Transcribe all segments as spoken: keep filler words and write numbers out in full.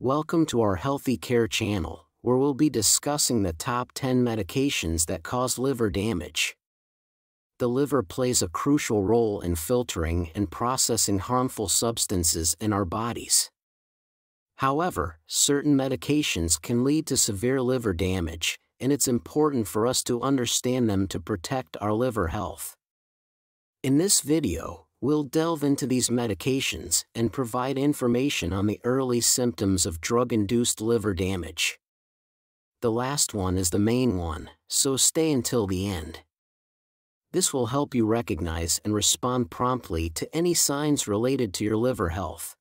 Welcome to our Healthy Care channel, where we'll be discussing the top ten medications that cause liver damage. The liver plays a crucial role in filtering and processing harmful substances in our bodies. However, certain medications can lead to severe liver damage, and it's important for us to understand them to protect our liver health. In this video, we'll delve into these medications and provide information on the early symptoms of drug-induced liver damage. The last one is the main one, so stay until the end. This will help you recognize and respond promptly to any signs related to your liver health.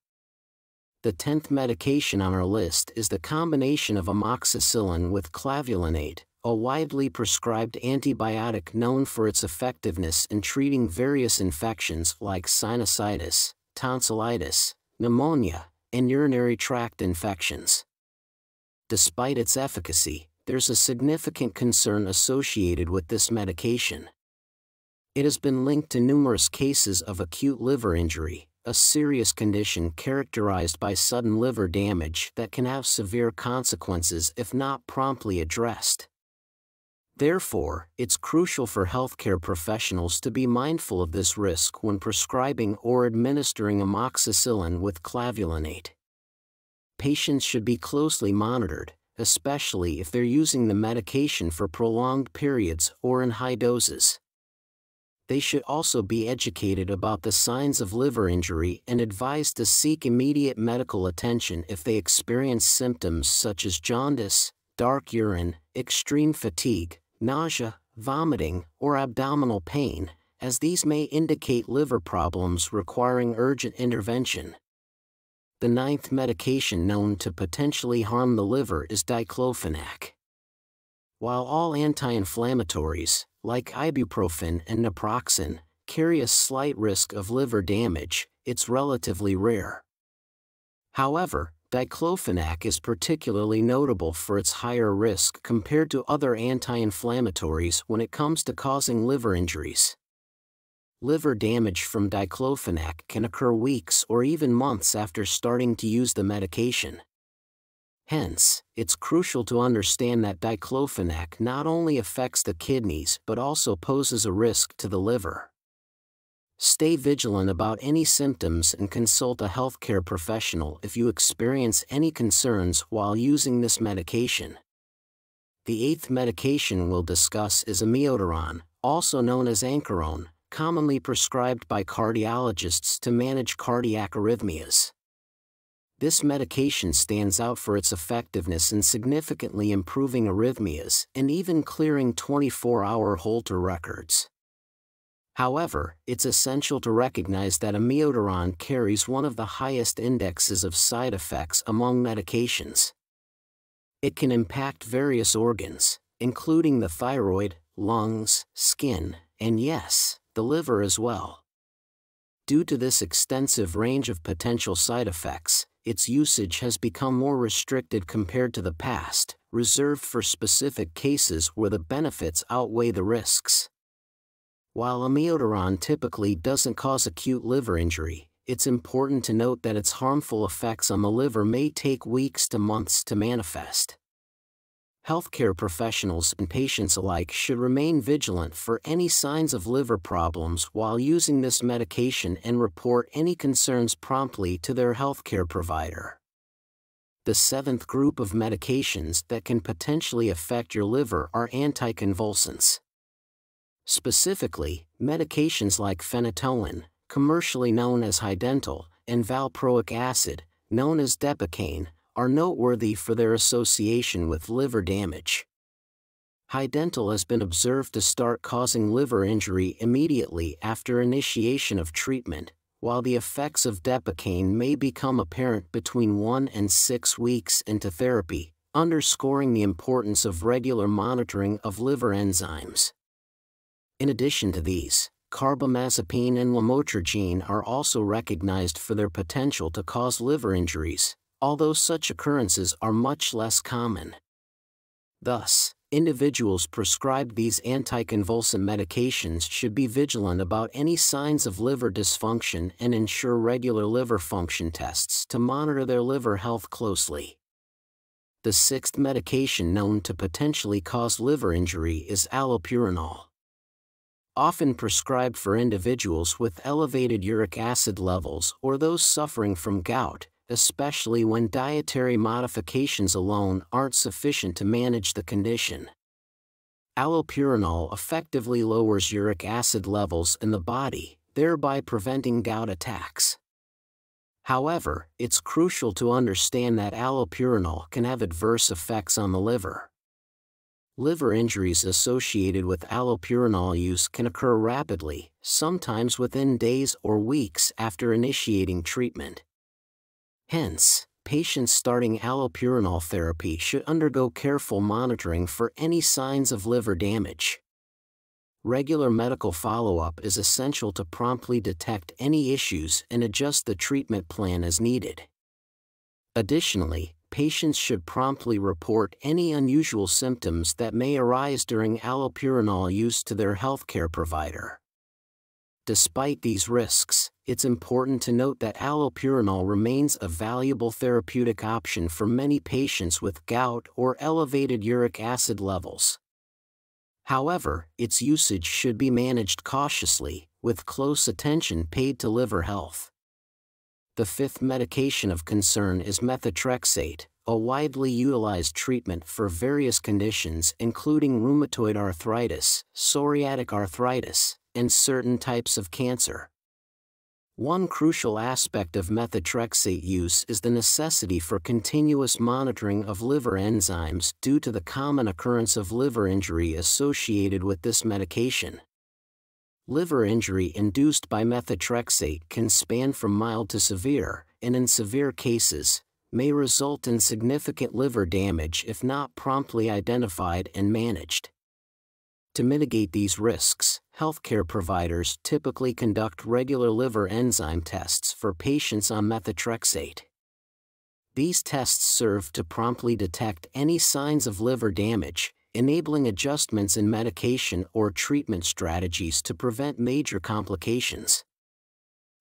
The tenth medication on our list is the combination of amoxicillin with clavulanate, a widely prescribed antibiotic known for its effectiveness in treating various infections like sinusitis, tonsillitis, pneumonia, and urinary tract infections. Despite its efficacy, there's a significant concern associated with this medication. It has been linked to numerous cases of acute liver injury, a serious condition characterized by sudden liver damage that can have severe consequences if not promptly addressed. Therefore, it's crucial for healthcare professionals to be mindful of this risk when prescribing or administering amoxicillin with clavulanate. Patients should be closely monitored, especially if they're using the medication for prolonged periods or in high doses. They should also be educated about the signs of liver injury and advised to seek immediate medical attention if they experience symptoms such as jaundice, dark urine, extreme fatigue, nausea, vomiting, or abdominal pain, as these may indicate liver problems requiring urgent intervention. The ninth medication known to potentially harm the liver is diclofenac. While all anti-inflammatories, like ibuprofen and naproxen, carry a slight risk of liver damage, it's relatively rare. However, diclofenac is particularly notable for its higher risk compared to other anti-inflammatories when it comes to causing liver injuries. Liver damage from diclofenac can occur weeks or even months after starting to use the medication. Hence, it's crucial to understand that diclofenac not only affects the kidneys but also poses a risk to the liver. Stay vigilant about any symptoms and consult a healthcare professional if you experience any concerns while using this medication. The eighth medication we'll discuss is amiodarone, also known as Ancoron, commonly prescribed by cardiologists to manage cardiac arrhythmias. This medication stands out for its effectiveness in significantly improving arrhythmias and even clearing twenty-four hour Holter records. However, it's essential to recognize that amiodarone carries one of the highest indexes of side effects among medications. It can impact various organs, including the thyroid, lungs, skin, and yes, the liver as well. Due to this extensive range of potential side effects, its usage has become more restricted compared to the past, reserved for specific cases where the benefits outweigh the risks. While amiodarone typically doesn't cause acute liver injury, it's important to note that its harmful effects on the liver may take weeks to months to manifest. Healthcare professionals and patients alike should remain vigilant for any signs of liver problems while using this medication and report any concerns promptly to their healthcare provider. The seventh group of medications that can potentially affect your liver are anticonvulsants. Specifically, medications like phenytoin, commercially known as Hydantil, and valproic acid, known as Depakine, are noteworthy for their association with liver damage. Hydantil has been observed to start causing liver injury immediately after initiation of treatment, while the effects of Depakine may become apparent between one and six weeks into therapy, underscoring the importance of regular monitoring of liver enzymes. In addition to these, carbamazepine and lamotrigine are also recognized for their potential to cause liver injuries, although such occurrences are much less common. Thus, individuals prescribed these anticonvulsant medications should be vigilant about any signs of liver dysfunction and ensure regular liver function tests to monitor their liver health closely. The sixth medication known to potentially cause liver injury is allopurinol. Often prescribed for individuals with elevated uric acid levels or those suffering from gout, especially when dietary modifications alone aren't sufficient to manage the condition. Allopurinol effectively lowers uric acid levels in the body, thereby preventing gout attacks. However, it's crucial to understand that allopurinol can have adverse effects on the liver. Liver injuries associated with allopurinol use can occur rapidly, sometimes within days or weeks after initiating treatment. Hence, patients starting allopurinol therapy should undergo careful monitoring for any signs of liver damage. Regular medical follow-up is essential to promptly detect any issues and adjust the treatment plan as needed. Additionally, patients should promptly report any unusual symptoms that may arise during allopurinol use to their healthcare provider. Despite these risks, it's important to note that allopurinol remains a valuable therapeutic option for many patients with gout or elevated uric acid levels. However, its usage should be managed cautiously, with close attention paid to liver health. The fifth medication of concern is methotrexate, a widely utilized treatment for various conditions including rheumatoid arthritis, psoriatic arthritis, and certain types of cancer. One crucial aspect of methotrexate use is the necessity for continuous monitoring of liver enzymes due to the common occurrence of liver injury associated with this medication. Liver injury induced by methotrexate can span from mild to severe, and in severe cases, may result in significant liver damage if not promptly identified and managed. To mitigate these risks, healthcare providers typically conduct regular liver enzyme tests for patients on methotrexate. These tests serve to promptly detect any signs of liver damage, enabling adjustments in medication or treatment strategies to prevent major complications.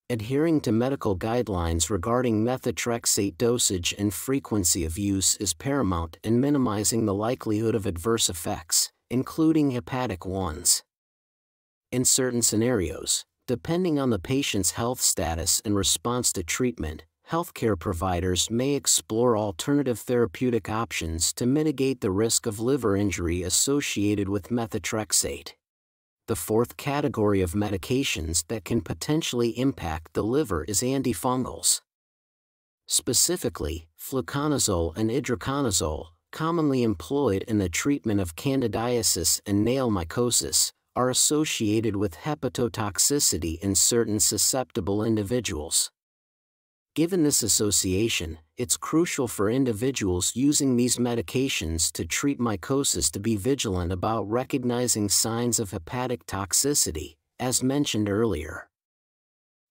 Adhering to medical guidelines regarding methotrexate dosage and frequency of use is paramount in minimizing the likelihood of adverse effects, including hepatic ones. In certain scenarios, depending on the patient's health status and response to treatment, healthcare providers may explore alternative therapeutic options to mitigate the risk of liver injury associated with methotrexate. The fourth category of medications that can potentially impact the liver is antifungals. Specifically, fluconazole and itraconazole, commonly employed in the treatment of candidiasis and nail mycosis, are associated with hepatotoxicity in certain susceptible individuals. Given this association, it's crucial for individuals using these medications to treat mycosis to be vigilant about recognizing signs of hepatic toxicity, as mentioned earlier.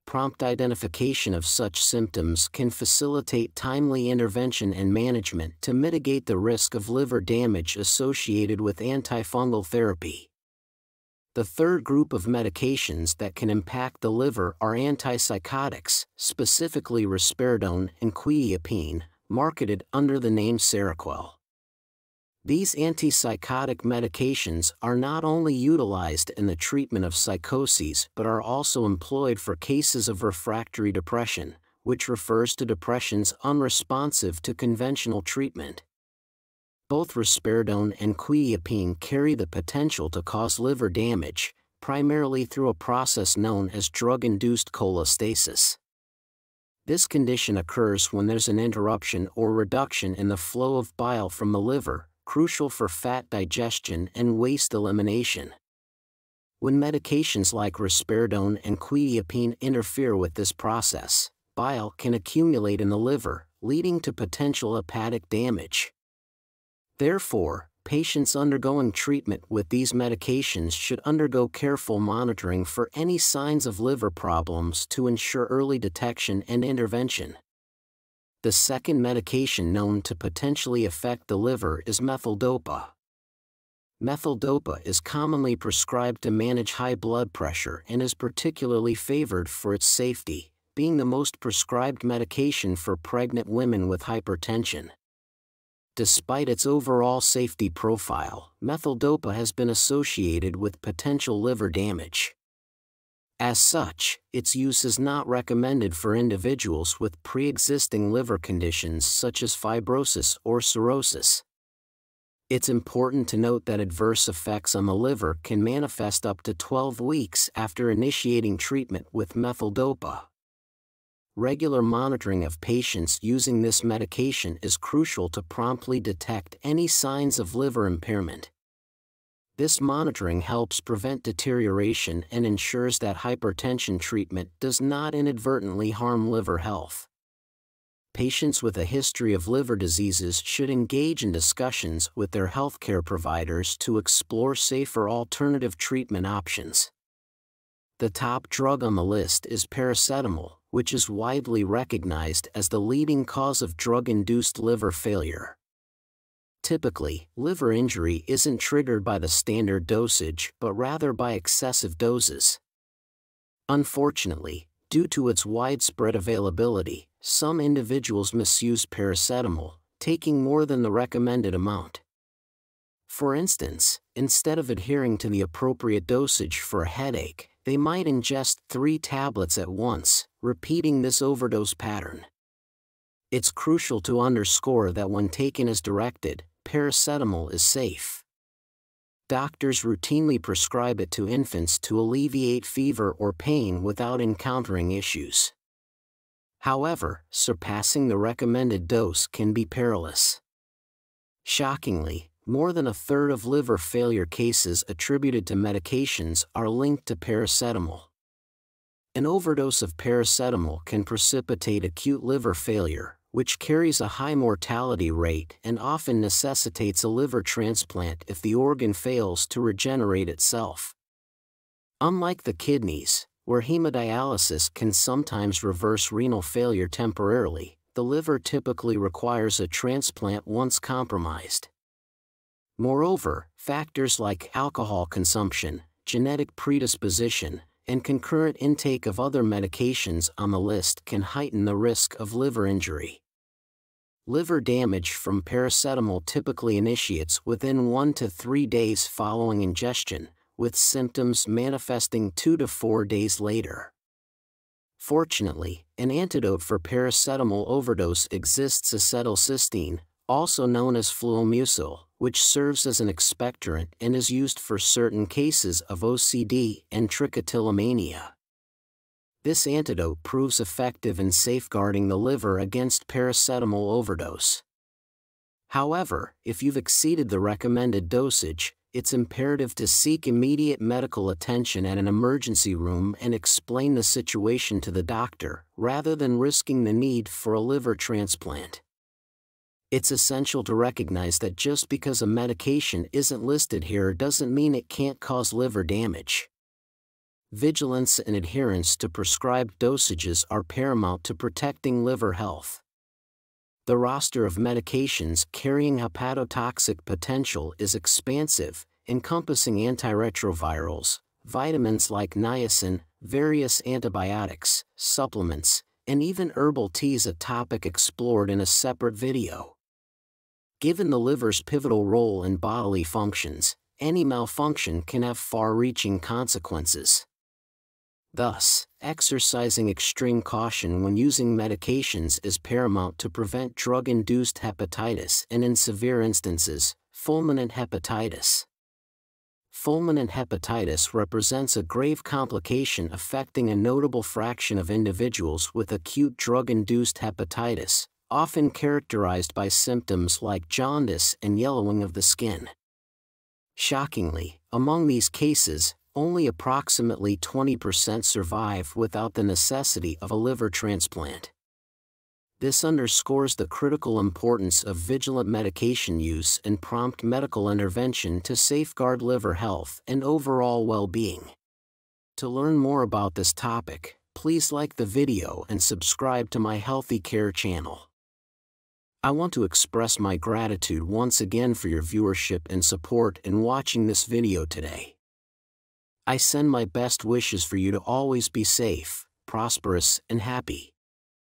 Prompt identification of such symptoms can facilitate timely intervention and management to mitigate the risk of liver damage associated with antifungal therapy. The third group of medications that can impact the liver are antipsychotics, specifically risperidone and quetiapine, marketed under the name Seroquel. These antipsychotic medications are not only utilized in the treatment of psychoses but are also employed for cases of refractory depression, which refers to depressions unresponsive to conventional treatment. Both risperidone and quetiapine carry the potential to cause liver damage, primarily through a process known as drug-induced cholestasis. This condition occurs when there's an interruption or reduction in the flow of bile from the liver, crucial for fat digestion and waste elimination. When medications like risperidone and quetiapine interfere with this process, bile can accumulate in the liver, leading to potential hepatic damage. Therefore, patients undergoing treatment with these medications should undergo careful monitoring for any signs of liver problems to ensure early detection and intervention. The second medication known to potentially affect the liver is methyldopa. Methyldopa is commonly prescribed to manage high blood pressure and is particularly favored for its safety, being the most prescribed medication for pregnant women with hypertension. Despite its overall safety profile, methyldopa has been associated with potential liver damage. As such, its use is not recommended for individuals with pre-existing liver conditions such as fibrosis or cirrhosis. It's important to note that adverse effects on the liver can manifest up to twelve weeks after initiating treatment with methyldopa. Regular monitoring of patients using this medication is crucial to promptly detect any signs of liver impairment. This monitoring helps prevent deterioration and ensures that hypertension treatment does not inadvertently harm liver health. Patients with a history of liver diseases should engage in discussions with their healthcare providers to explore safer alternative treatment options. The top drug on the list is paracetamol, which is widely recognized as the leading cause of drug-induced liver failure. Typically, liver injury isn't triggered by the standard dosage but rather by excessive doses. Unfortunately, due to its widespread availability, some individuals misuse paracetamol, taking more than the recommended amount. For instance, instead of adhering to the appropriate dosage for a headache, they might ingest three tablets at once, repeating this overdose pattern. It's crucial to underscore that when taken as directed, paracetamol is safe. Doctors routinely prescribe it to infants to alleviate fever or pain without encountering issues. However, surpassing the recommended dose can be perilous. Shockingly, more than a third of liver failure cases attributed to medications are linked to paracetamol. An overdose of paracetamol can precipitate acute liver failure, which carries a high mortality rate and often necessitates a liver transplant if the organ fails to regenerate itself. Unlike the kidneys, where hemodialysis can sometimes reverse renal failure temporarily, the liver typically requires a transplant once compromised. Moreover, factors like alcohol consumption, genetic predisposition, and concurrent intake of other medications on the list can heighten the risk of liver injury. Liver damage from paracetamol typically initiates within one to three days following ingestion, with symptoms manifesting two to four days later. Fortunately, an antidote for paracetamol overdose exists: acetylcysteine, also known as fluconazole, which serves as an expectorant and is used for certain cases of O C D and trichotillomania. This antidote proves effective in safeguarding the liver against paracetamol overdose. However, if you've exceeded the recommended dosage, it's imperative to seek immediate medical attention at an emergency room and explain the situation to the doctor, rather than risking the need for a liver transplant. It's essential to recognize that just because a medication isn't listed here doesn't mean it can't cause liver damage. Vigilance and adherence to prescribed dosages are paramount to protecting liver health. The roster of medications carrying hepatotoxic potential is expansive, encompassing antiretrovirals, vitamins like niacin, various antibiotics, supplements, and even herbal teas, a topic explored in a separate video. Given the liver's pivotal role in bodily functions, any malfunction can have far-reaching consequences. Thus, exercising extreme caution when using medications is paramount to prevent drug-induced hepatitis and, in severe instances, fulminant hepatitis. Fulminant hepatitis represents a grave complication affecting a notable fraction of individuals with acute drug-induced hepatitis, often characterized by symptoms like jaundice and yellowing of the skin. Shockingly, among these cases, only approximately twenty percent survive without the necessity of a liver transplant. This underscores the critical importance of vigilant medication use and prompt medical intervention to safeguard liver health and overall well-being. To learn more about this topic, please like the video and subscribe to my Healthy Care channel. I want to express my gratitude once again for your viewership and support in watching this video today. I send my best wishes for you to always be safe, prosperous, and happy.